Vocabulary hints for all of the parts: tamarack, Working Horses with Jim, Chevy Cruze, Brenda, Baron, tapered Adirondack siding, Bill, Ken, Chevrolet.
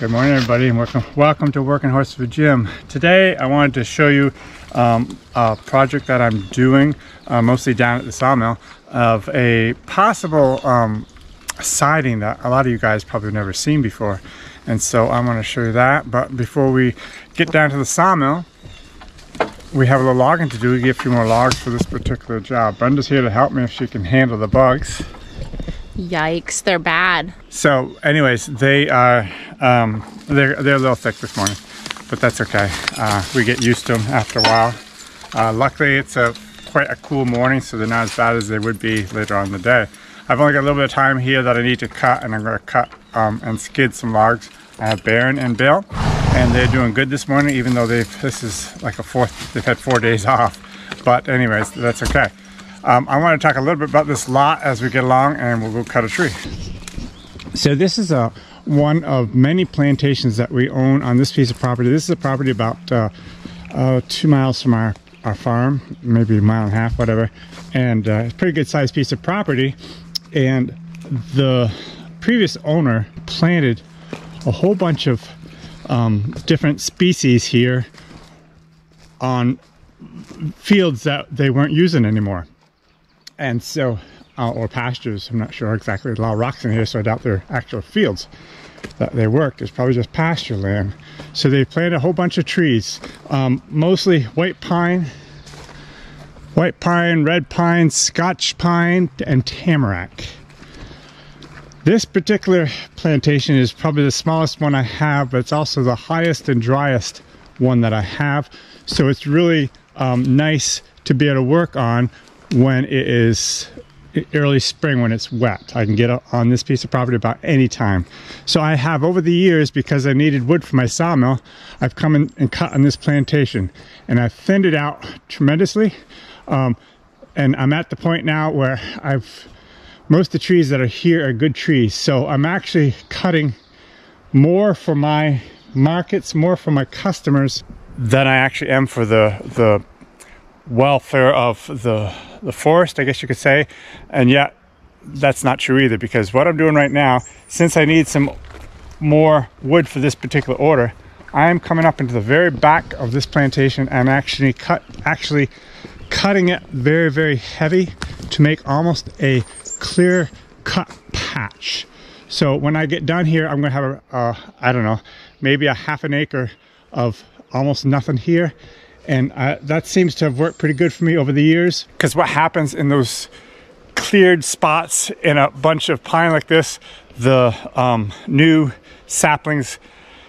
Good morning, everybody, and welcome to Working Horses with Jim. Today I wanted to show you a project that I'm doing mostly down at the sawmill of a possible siding that a lot of you guys probably have never seen before, and so I'm going to show you that. But before we get down to the sawmill, we have a little logging to do. We get a few more logs for this particular job. Brenda's here to help me if she can handle the bugs. Yikes, they're bad. So anyways, they are they're a little thick this morning, but that's okay. We get used to them after a while. Luckily it's quite a cool morning, so they're not as bad as they would be later on in the day. I've only got a little bit of time here that I need to cut, and I'm going to cut and skid some logs. I have Baron and Bill, and they're doing good this morning, even though they've had 4 days off. But anyways, that's okay. I want to talk a little bit about this lot as we get along, and we'll go cut a tree. So this is one of many plantations that we own on this piece of property. This is a property about 2 miles from our farm, maybe a mile and a half, whatever. And it's a pretty good sized piece of property. And the previous owner planted a whole bunch of different species here on fields that they weren't using anymore. And so, or pastures, I'm not sure exactly. There's a lot of rocks in here, so I doubt they're actual fields that they worked. It's probably just pasture land. So they planted a whole bunch of trees, mostly white pine, red pine, Scotch pine, and tamarack. This particular plantation is probably the smallest one I have, but it's also the highest and driest one that I have. So it's really nice to be able to work on when it is early spring, when it's wet. I can get on this piece of property about any time. So I have, over the years, because I needed wood for my sawmill, I've come in and cut on this plantation, and I've thinned it out tremendously. And I'm at the point now where most of the trees that are here are good trees. So I'm actually cutting more for my markets, more for my customers, than I actually am for the welfare of the forest, I guess you could say. And yet that's not true either, because what I'm doing right now, since I need some more wood for this particular order, I am coming up into the very back of this plantation and actually cutting it very, very heavy to make almost a clear cut patch. So when I get done here, I'm gonna have I don't know, maybe a half an acre of almost nothing here. And that seems to have worked pretty good for me over the years, because what happens in those cleared spots in a bunch of pine like this, the new saplings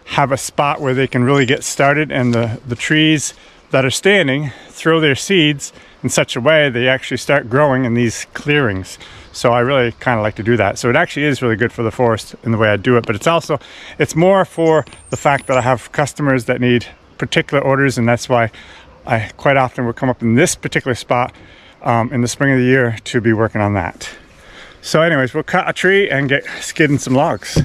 have a spot where they can really get started, and the trees that are standing throw their seeds in such a way they actually start growing in these clearings. So I really kind of like to do that. So it actually is really good for the forest in the way I do it, but it's more for the fact that I have customers that need particular orders, and that's why I quite often will come up in this particular spot in the spring of the year to be working on that. So anyways, we'll cut a tree and get skidding some logs.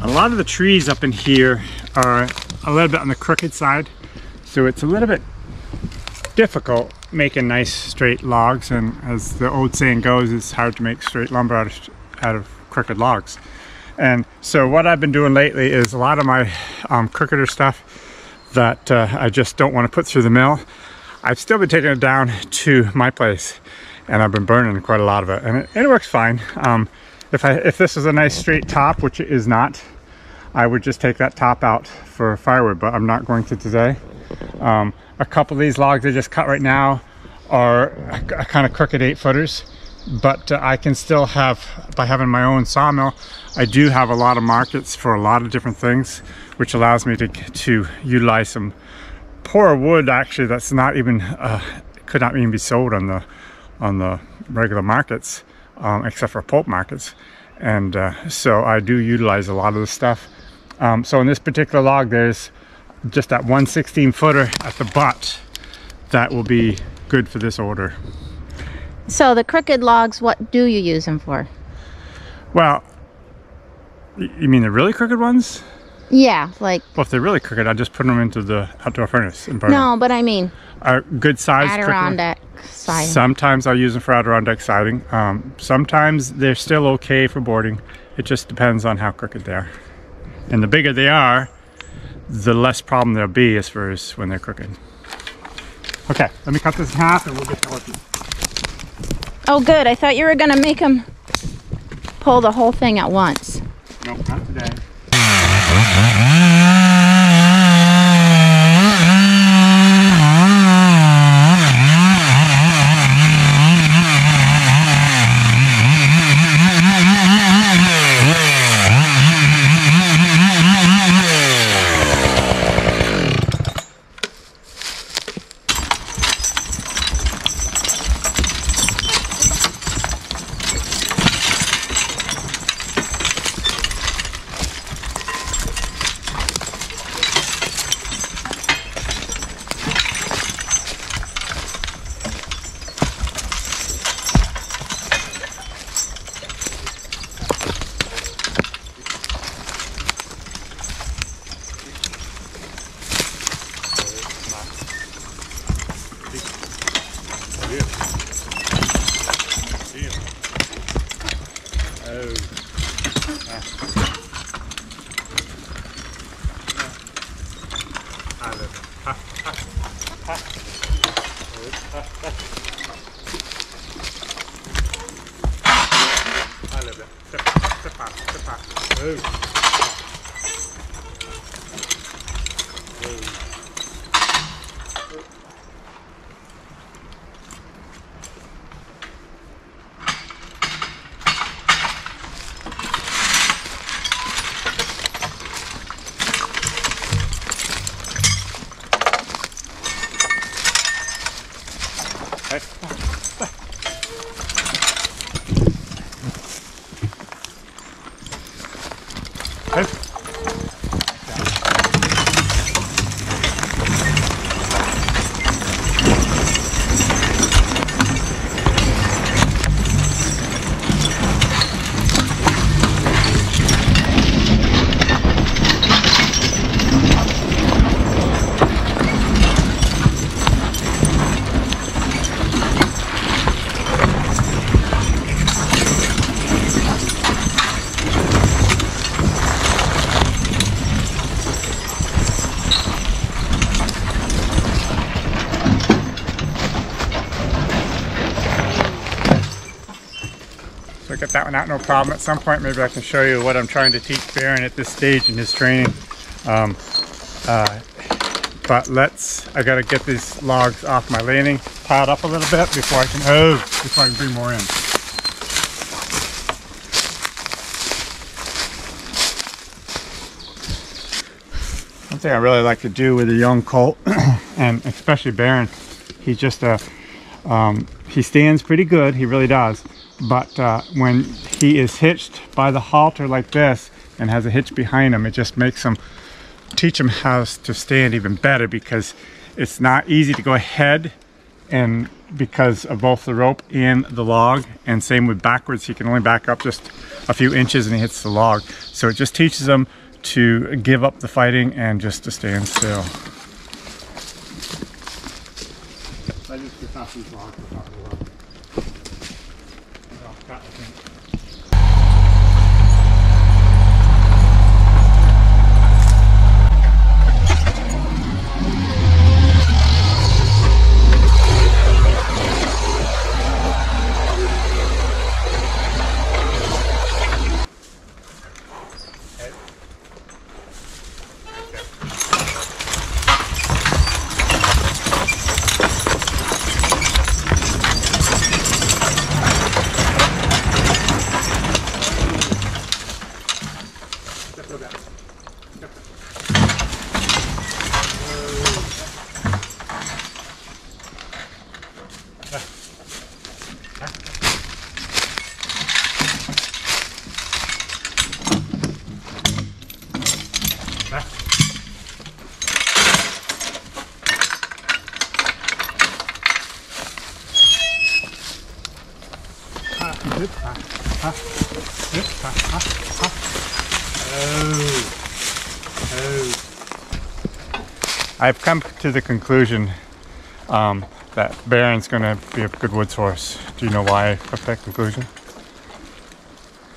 A lot of the trees up in here are a little bit on the crooked side, so it's a little bit difficult making nice straight logs, and as the old saying goes, it's hard to make straight lumber out of crooked logs. And so what I've been doing lately is a lot of my crookeder stuff that I just don't want to put through the mill, I've still been taking it down to my place, and I've been burning quite a lot of it, and it works fine. If this is a nice straight top, which it is not, I would just take that top out for firewood, but I'm not going to today. A couple of these logs I just cut right now are a kind of crooked 8-footers, but I can still have, by having my own sawmill, I do have a lot of markets for a lot of different things, which allows me to utilize some poor wood actually that's not even, could not even be sold on the regular markets. Except for pulp markets, and so I do utilize a lot of the stuff. So in this particular log, there's just that 1 16-footer at the butt that will be good for this order. So the crooked logs, what do you use them for? Well, you mean the really crooked ones? Yeah, like. Well, if they're really crooked, I just put them into the outdoor furnace and burn them. No, but I mean. Are good size Adirondack siding. Sometimes I'll use them for Adirondack siding. Sometimes they're still okay for boarding. It just depends on how crooked they are. And the bigger they are, the less problem there'll be as far as when they're crooked. Okay, let me cut this in half and we'll get to working. Oh good, I thought you were gonna make them pull the whole thing at once. Nope, not today. Oh. Get that one out, no problem. At some point maybe I can show you what I'm trying to teach Baron at this stage in his training. But I gotta get these logs off my landing, piled up a little bit before I can bring more in. One thing I really like to do with a young colt, and especially Baron, he's just a, he stands pretty good, he really does. But when he is hitched by the halter like this and has a hitch behind him, it just makes him, teach him how to stand even better, because it's not easy to go ahead, and because of both the rope and the log, and same with backwards, he can only back up just a few inches and he hits the log. So it just teaches him to give up the fighting and just to stand still. I just get off these logs. I've come to the conclusion that Baron's going to be a good woods horse. Do you know why I come to that conclusion?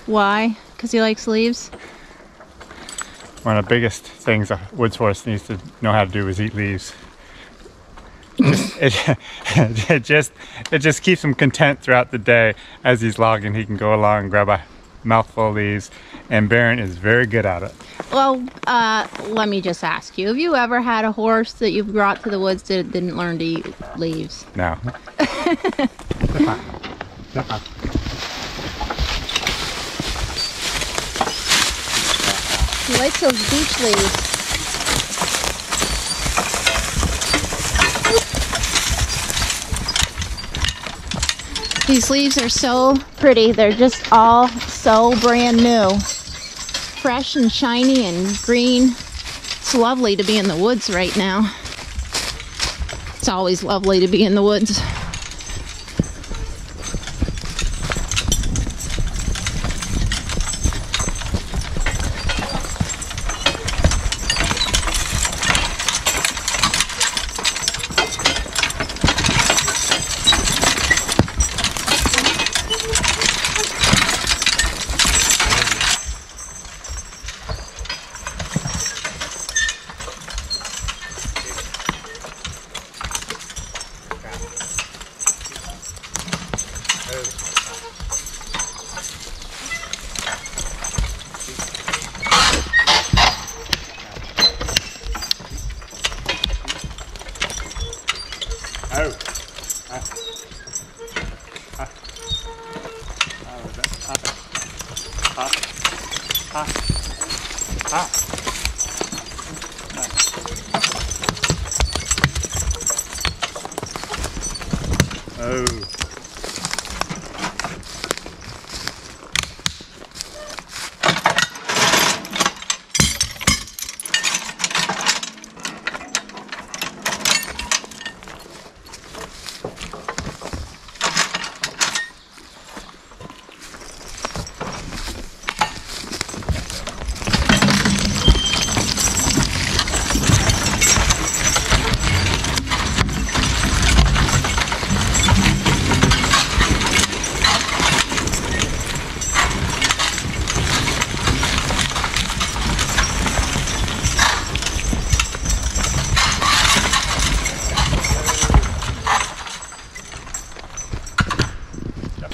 Why? Because he likes leaves? One of the biggest things a woods horse needs to know how to do is eat leaves. It just keeps him content throughout the day. As he's logging, he can go along and grab a mouthful of leaves, and Baron is very good at it. Well, let me just ask you, have you ever had a horse that you brought to the woods that didn't learn to eat leaves? No. He likes those beach leaves. These leaves are so pretty. They're just all so brand new. Fresh and shiny and green. It's lovely to be in the woods right now. It's always lovely to be in the woods.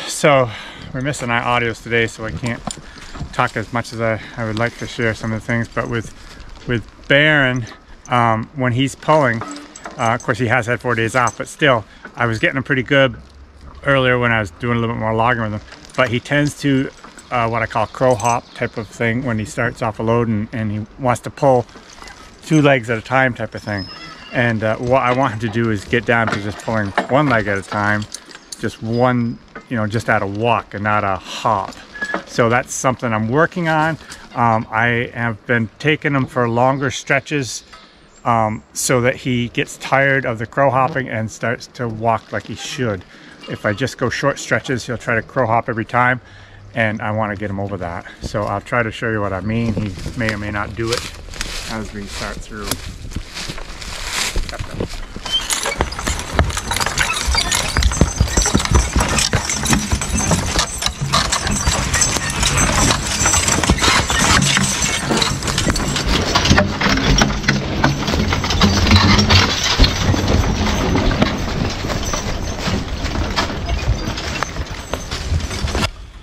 So we're missing our audios today, so I can't talk as much as I would like to share some of the things. But with Baron, when he's pulling, of course he has had 4 days off, but still, I was getting him pretty good earlier when I was doing a little bit more logging with him. But he tends to what I call crow hop type of thing when he starts off a load and he wants to pull two legs at a time type of thing. And what I want him to do is get down to just pulling one leg at a time, just one, you know, just at a walk and not a hop. So that's something I'm working on. I have been taking him for longer stretches so that he gets tired of the crow hopping and starts to walk like he should. If I just go short stretches, he'll try to crow hop every time, and I want to get him over that. So I'll try to show you what I mean. He may or may not do it as we start through.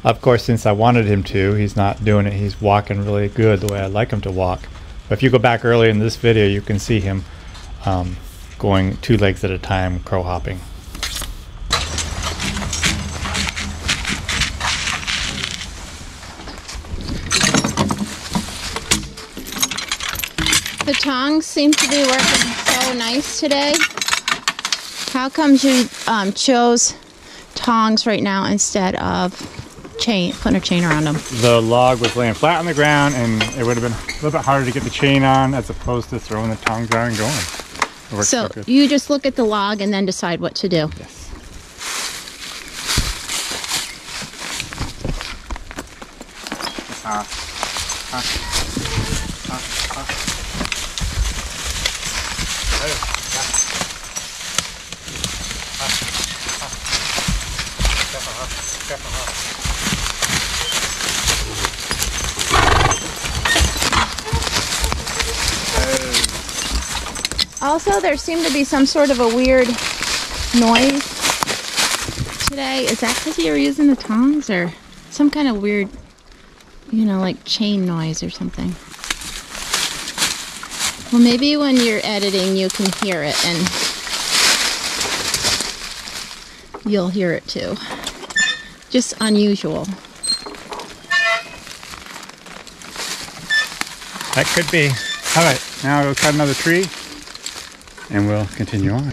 Of course, since I wanted him to, he's not doing it. He's walking really good the way I'd like him to walk. But if you go back early in this video, you can see him going two legs at a time, crow hopping. The tongs seem to be working so nice today. How come you chose tongs right now instead of putting a chain around them? The log was laying flat on the ground, and it would have been a little bit harder to get the chain on as opposed to throwing the tongs out and going. So you just look at the log and then decide what to do. Yes. Also, there seemed to be some sort of a weird noise today. Is that because you were using the tongs, or some kind of weird, you know, like chain noise or something? Well, maybe when you're editing, you can hear it, and you'll hear it too. Just unusual. That could be. All right, now we'll cut another tree, and we'll continue on.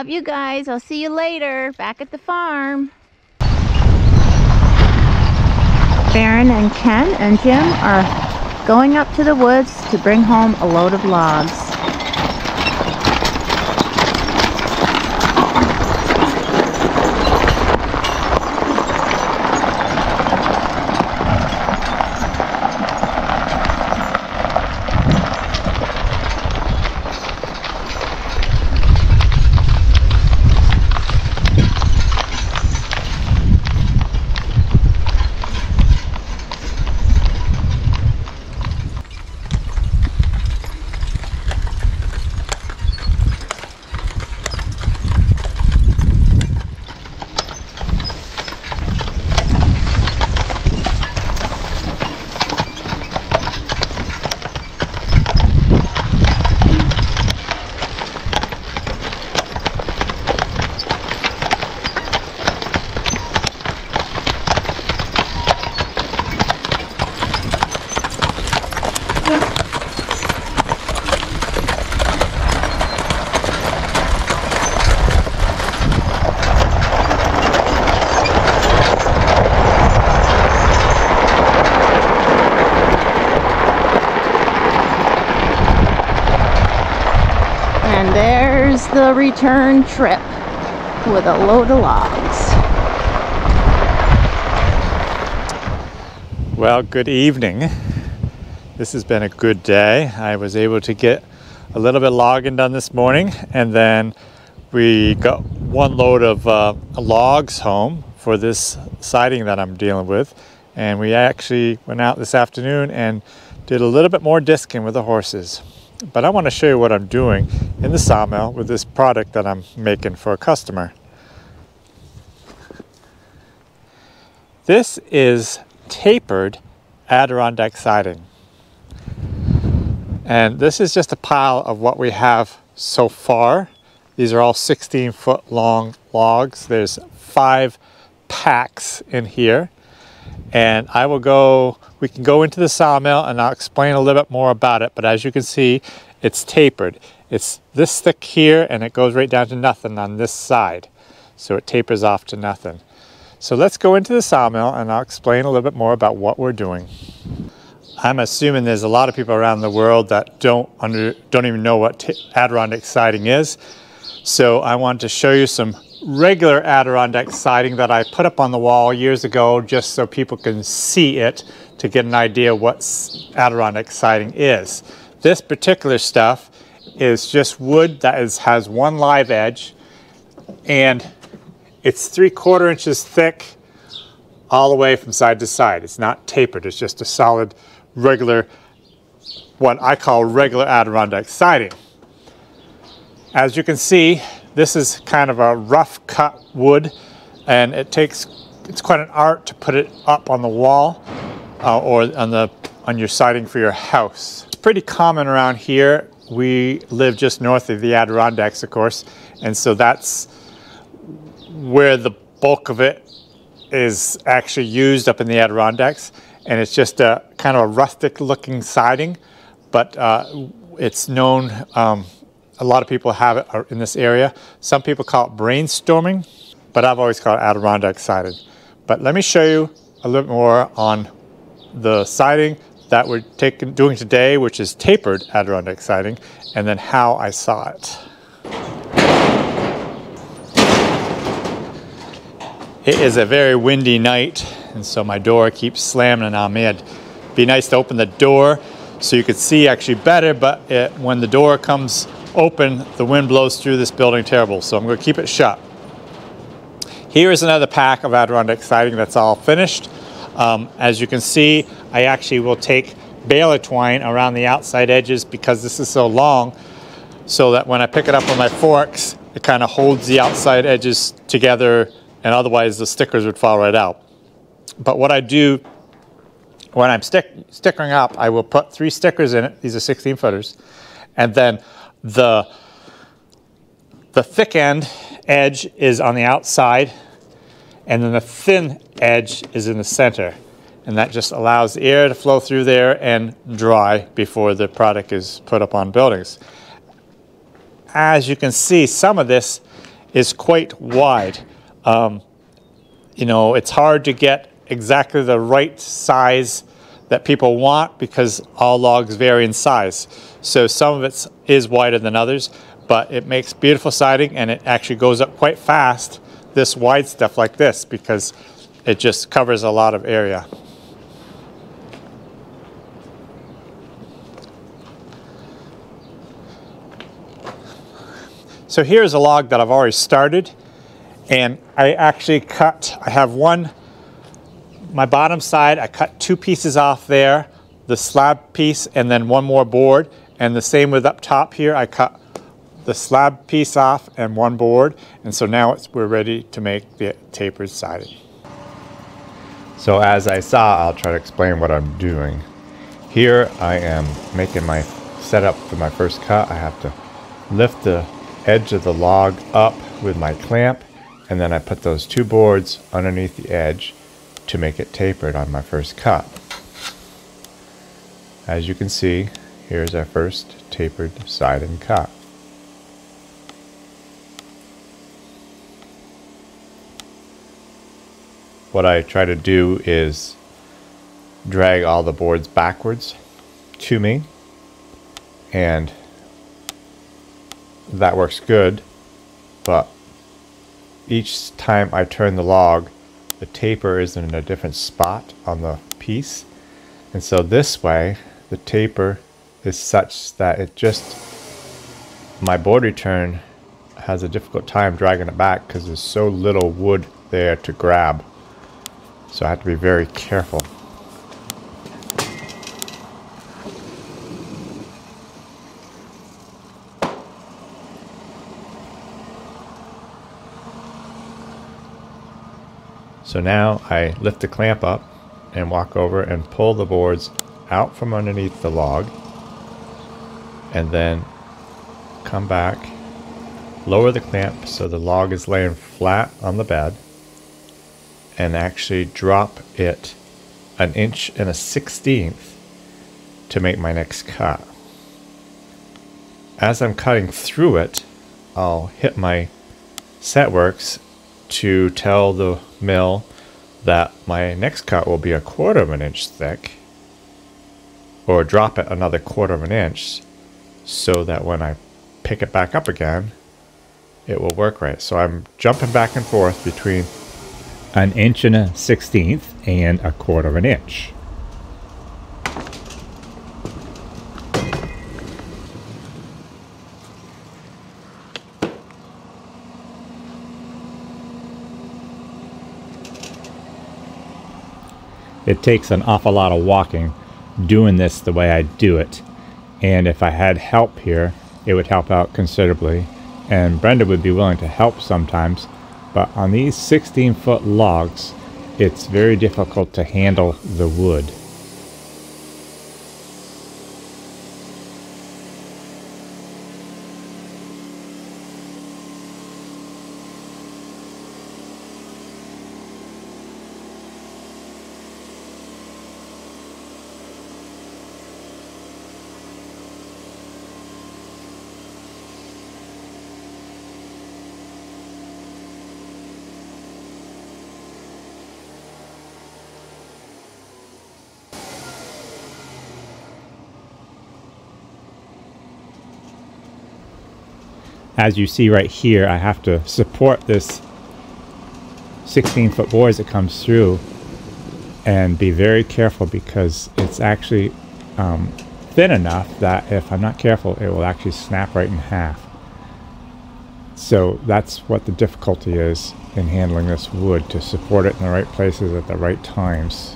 Love you guys. I'll see you later back at the farm. Baron and Ken and Jim are going up to the woods to bring home a load of logs. The return trip with a load of logs. Well, good evening. This has been a good day. I was able to get a little bit logging done this morning, and then we got one load of logs home for this siding that I'm dealing with, and we actually went out this afternoon and did a little bit more disking with the horses. But I want to show you what I'm doing in the sawmill with this product that I'm making for a customer. This is tapered Adirondack siding. And this is just a pile of what we have so far. These are all 16-foot long logs. There's 5 packs in here. And I will go, we can go into the sawmill and I'll explain a little bit more about it. But as you can see, it's tapered. It's this thick here and it goes right down to nothing on this side. So it tapers off to nothing. So let's go into the sawmill and I'll explain a little bit more about what we're doing. I'm assuming there's a lot of people around the world that don't even know what Adirondack siding is. So I want to show you some regular Adirondack siding that I put up on the wall years ago just so people can see it to get an idea what Adirondack siding is. This particular stuff is just wood that has one live edge, and it's 3/4 inches thick all the way from side to side. It's not tapered, it's just a solid regular, what I call regular Adirondack siding. As you can see, this is kind of a rough cut wood, and it's quite an art to put it up on the wall or on your siding for your house. It's pretty common around here. We live just north of the Adirondacks, of course, and so that's where the bulk of it is actually used up in the Adirondacks, and it's just a kind of a rustic looking siding, but it's known. A lot of people have it in this area. Some people call it brainstorming, but I've always called it Adirondack siding. But let me show you a little more on the siding that we're doing today, which is tapered Adirondack siding, and then how I saw it. It is a very windy night, and so my door keeps slamming on me. It'd be nice to open the door so you could see actually better, but when the door comes open, the wind blows through this building terrible, so I'm going to keep it shut. Here is another pack of Adirondack siding that's all finished. As you can see, I actually will take baler twine around the outside edges because this is so long, so that when I pick it up with my forks, it kind of holds the outside edges together, and otherwise the stickers would fall right out. But what I do when I'm stickering up, I will put 3 stickers in it. These are 16-footers, and then the thick edge is on the outside, and then the thin edge is in the center, and that just allows the air to flow through there and dry before the product is put up on buildings. As you can see, some of this is quite wide. You know, it's hard to get exactly the right size that people want because all logs vary in size. So some of it is wider than others, but it makes beautiful siding, and it actually goes up quite fast, this wide stuff like this, because it just covers a lot of area. So here's a log that I've already started, and I actually cut, I have one, my bottom side, I cut two pieces off there, the slab piece and then one more board, and the same with up top here, I cut the slab piece off and one board, and so now it's, we're ready to make the tapered siding. So as I saw, I'll try to explain what I'm doing. Here I am making my setup for my first cut. I have to lift the edge of the log up with my clamp, and then I put those two boards underneath the edge to make it tapered on my first cut. As you can see, here's our first tapered siding cut. What I try to do is drag all the boards backwards to me, and that works good, but each time I turn the log, the taper is in a different spot on the piece, and so this way the taper is such that it just, my board return has a difficult time dragging it back because there's so little wood there to grab, so I have to be very careful. So now I lift the clamp up and walk over and pull the boards out from underneath the log, and then come back, lower the clamp so the log is laying flat on the bed, and actually drop it 1 1/16 inches to make my next cut. As I'm cutting through it, I'll hit my set works to tell the mill that my next cut will be 1/4 inch thick, or drop it another 1/4 inch, so that when I pick it back up again, it will work right. So I'm jumping back and forth between 1 1/16 inches and 1/4 inch. It takes an awful lot of walking doing this the way I do it, and if I had help here, it would help out considerably, and Brenda would be willing to help sometimes, but on these 16-foot logs, it's very difficult to handle the wood. As you see right here, I have to support this 16-foot board as it comes through, and be very careful because it's actually thin enough that if I'm not careful, it will actually snap right in half. So that's what the difficulty is in handling this wood, to support it in the right places at the right times.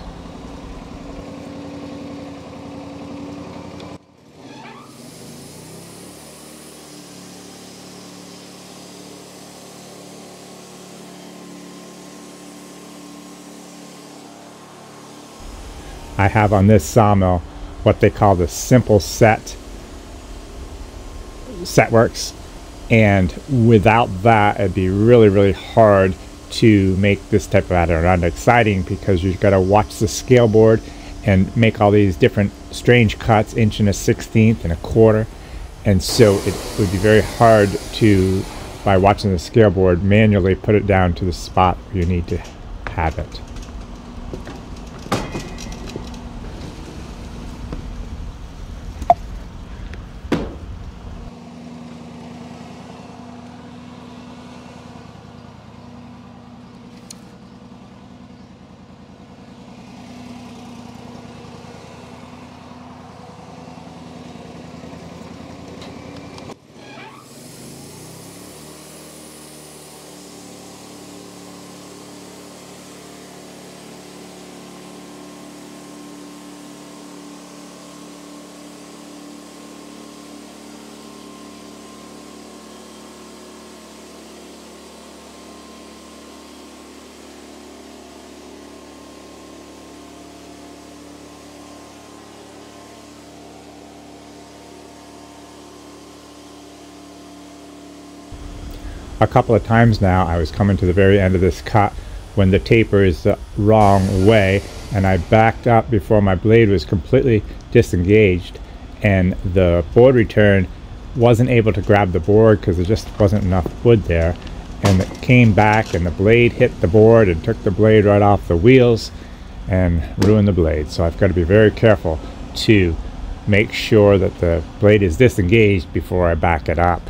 I have on this sawmill what they call the simple set works, and without that it'd be really hard to make this type of Adirondack siding, because you've got to watch the scale board and make all these different strange cuts, 1 1/16 and 1/4, and so it would be very hard to by watching the scale board manually put it down to the spot where you need to have it. A couple of times now I was coming to the very end of this cut when the taper is the wrong way, and I backed up before my blade was completely disengaged, and the board return wasn't able to grab the board because there just wasn't enough wood there, and it came back and the blade hit the board and took the blade right off the wheels and ruined the blade. So I've got to be very careful to make sure that the blade is disengaged before I back it up.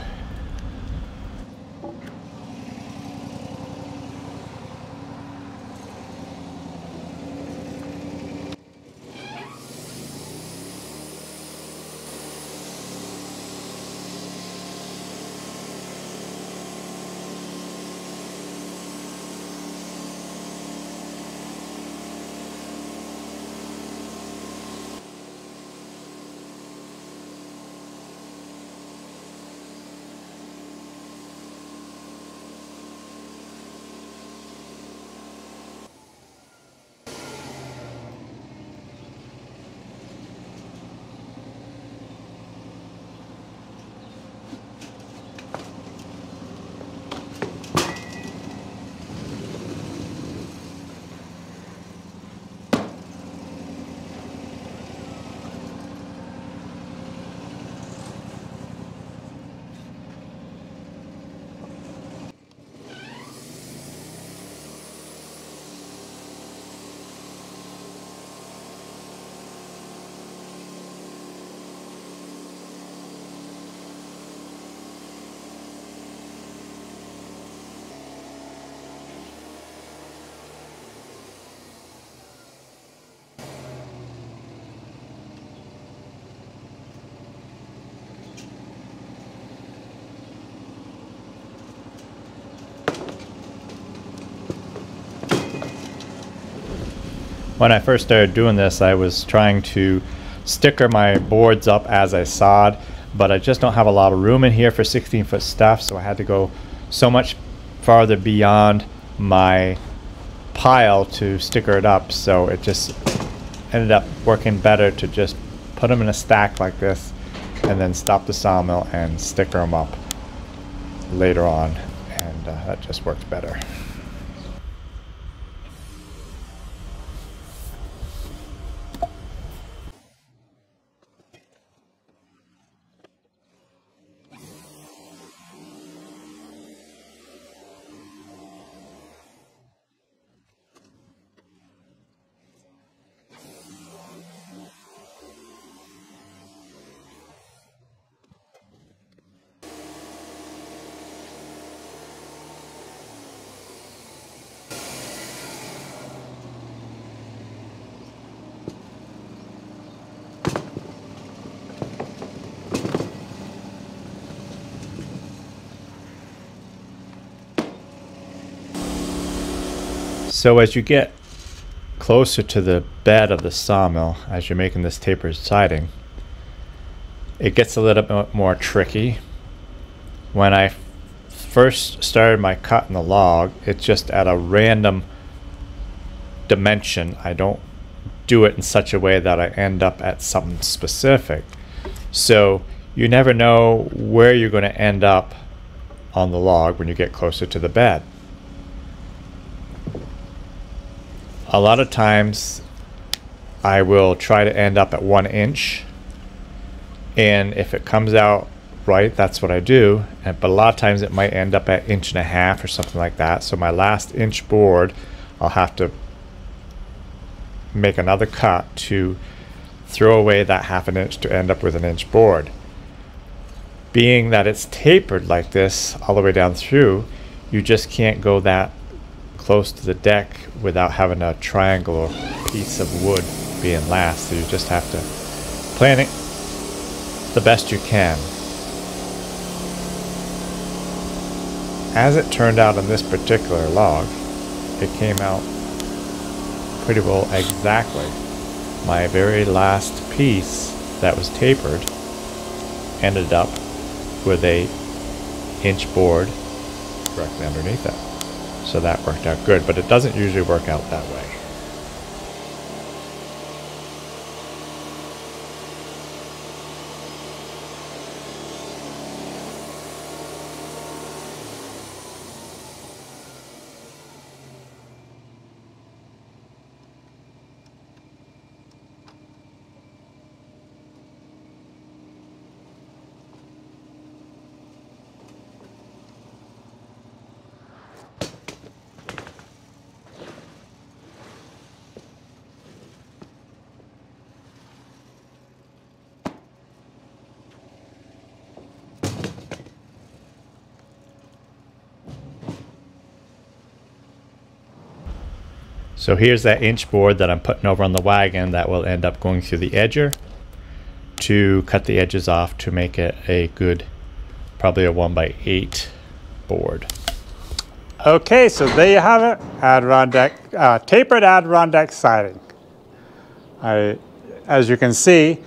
When I first started doing this, I was trying to sticker my boards up as I sawed, but I just don't have a lot of room in here for 16-foot stuff, so I had to go so much farther beyond my pile to sticker it up, so it just ended up working better to just put them in a stack like this and then stop the sawmill and sticker them up later on, and that just worked better. So as you get closer to the bed of the sawmill, as you're making this tapered siding, it gets a little bit more tricky. When I first started my cut in the log, it's just at a random dimension. I don't do it in such a way that I end up at something specific. So you never know where you're going to end up on the log when you get closer to the bed. A lot of times I will try to end up at 1 inch, and if it comes out right? That's what I do. But a lot of times it might end up at 1.5 inches or something like that. So my last inch board, I'll have to make another cut to throw away that 1/2 inch to end up with an inch board. Being that it's tapered like this all the way down through, you just can't go that close to the deck without having a triangle or piece of wood being last. So you just have to plan it the best you can. As it turned out on this particular log, it came out pretty well exactly. My very last piece that was tapered ended up with an inch board directly underneath it. So that worked out good, but it doesn't usually work out that way. So here's that inch board that I'm putting over on the wagon that will end up going through the edger to cut the edges off to make it a good, probably a 1x8 board. Okay, so there you have it, tapered Adirondack siding. As you can see,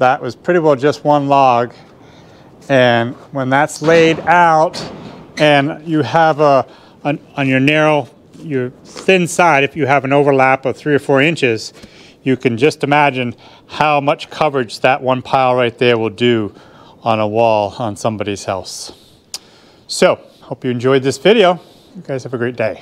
that was pretty well just one log. And when that's laid out and you have on your narrow, your thin side, if you have an overlap of 3 or 4 inches, you can just imagine how much coverage that one pile right there will do on a wall on somebody's house. So, hope you enjoyed this video. You guys have a great day.